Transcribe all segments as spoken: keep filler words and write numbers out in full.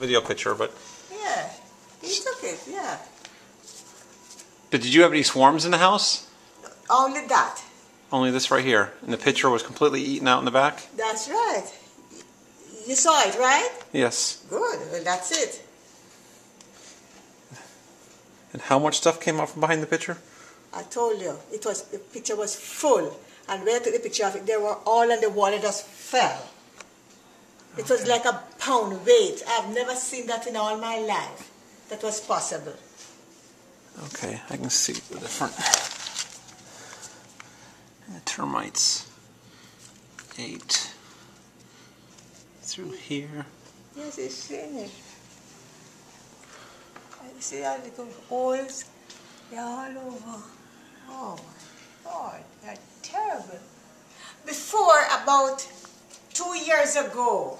video picture, but yeah, he took it. Yeah. But did you have any swarms in the house? Only that. Only this right here, and the picture was completely eaten out in the back. That's right. You saw it, right? Yes. Good. Well, that's it. And how much stuff came out from behind the picture? I told you, it was the picture was full, and when I took the picture of it, they were all on the wall. It just fell. It okay. was like a pound weight. I've never seen that in all my life. That was possible. Okay, I can see the different termites. Eight through here. Yes, it's finished. I see all the holes. They're all over. Oh my God, they're terrible. Before, about two years ago,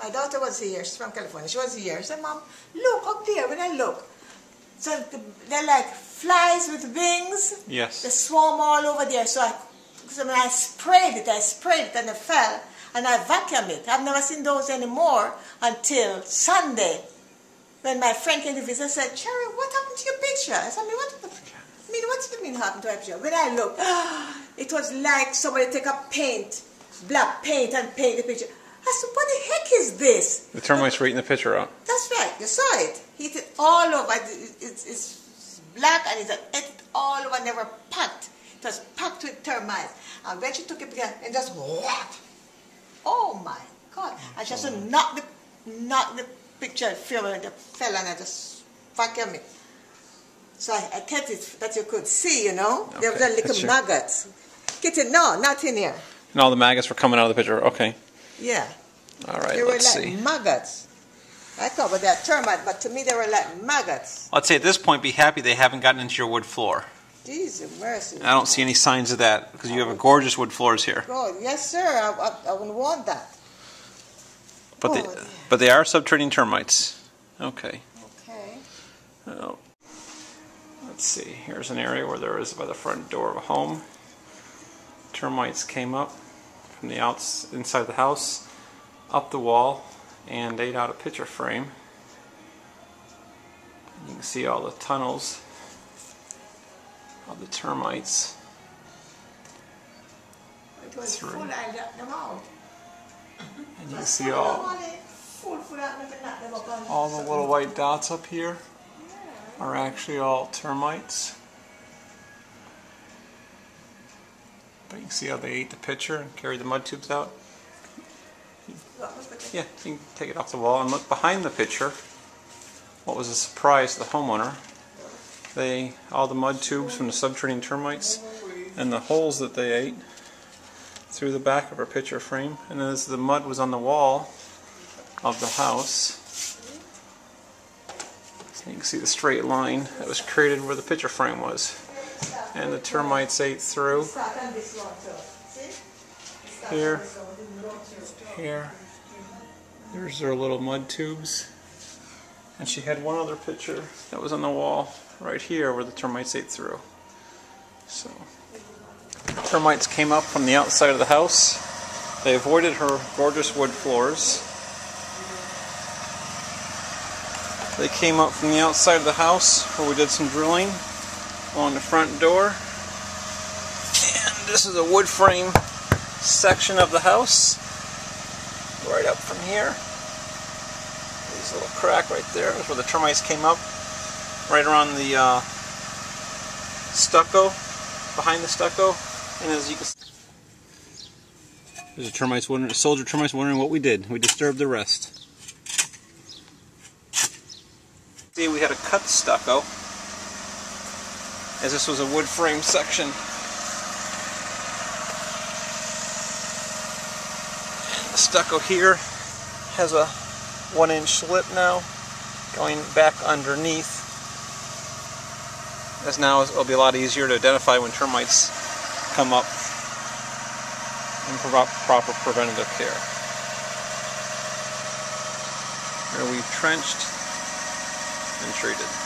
my daughter was here. She's from California. She was here. She said, "Mom, look up there." When I look, so they're like flies with wings. Yes. They swarm all over there. So I, so when I sprayed it. I sprayed it and it fell. And I vacuumed it. I've never seen those anymore until Sunday. When my friend came to visit, I said, "Cherry, what happened to your picture?" I said, I mean, what, I mean, what do you mean happened to my picture? When I looked, it was like somebody take a paint, black paint, and paint the picture. I said, what the heck is this? The termites were eating the picture out. That's right. You saw it. He ate it all over. It's, it's black, and it ate it all over, and they were packed. It was packed with termites. And when she took it, and just whack. Oh, my God. I just knocked the, knocked the picture fell and it fell and I just vacuumed it. So I, I kept it that you could see, you know. Okay. There were little That's maggots. Kitty, no, not in here. And all the maggots were coming out of the picture. Okay. Yeah. All right, they let's like see. They were like maggots. I thought, but they're termites, but to me they were like maggots. I'd say at this point, be happy they haven't gotten into your wood floor. Jesus mercy. I don't see any signs of that, because you have a gorgeous wood floors here. Oh, yes, sir. I, I, I wouldn't want that. But, oh, they, yeah. but they are subterranean termites. Okay. Okay. Oh. Let's see. Here's an area where there is by the front door of a home. Termites came up from the outs inside the house, up the wall, and ate out a picture frame. You can see all the tunnels of the termites. It was full. I let them out. And you see all, all the little white dots up here are actually all termites. But you can see how they ate the picture and carried the mud tubes out. Yeah, you can take it off the wall and look behind the picture. What was a surprise to the homeowner. They, all the mud tubes from the subterranean termites and the holes that they ate through the back of her picture frame, and as the mud was on the wall of the house, so you can see the straight line that was created where the picture frame was, and the termites ate through here, here. There's their little mud tubes, and she had one other picture that was on the wall right here where the termites ate through. So. Termites came up from the outside of the house. They avoided her gorgeous wood floors. They came up from the outside of the house where we did some drilling along the front door. And this is a wood frame section of the house. Right up from here. There's a little crack right there. That's where the termites came up. Right around the uh, stucco. Behind the stucco, and as you can see, there's a termites wondering, a soldier termites wondering what we did. We disturbed the rest. See, we had to cut the stucco, as this was a wood frame section. The stucco here has a one-inch slip now, going back underneath. As now it'll be a lot easier to identify when termites come up and provide proper preventative care. Here we've trenched and treated.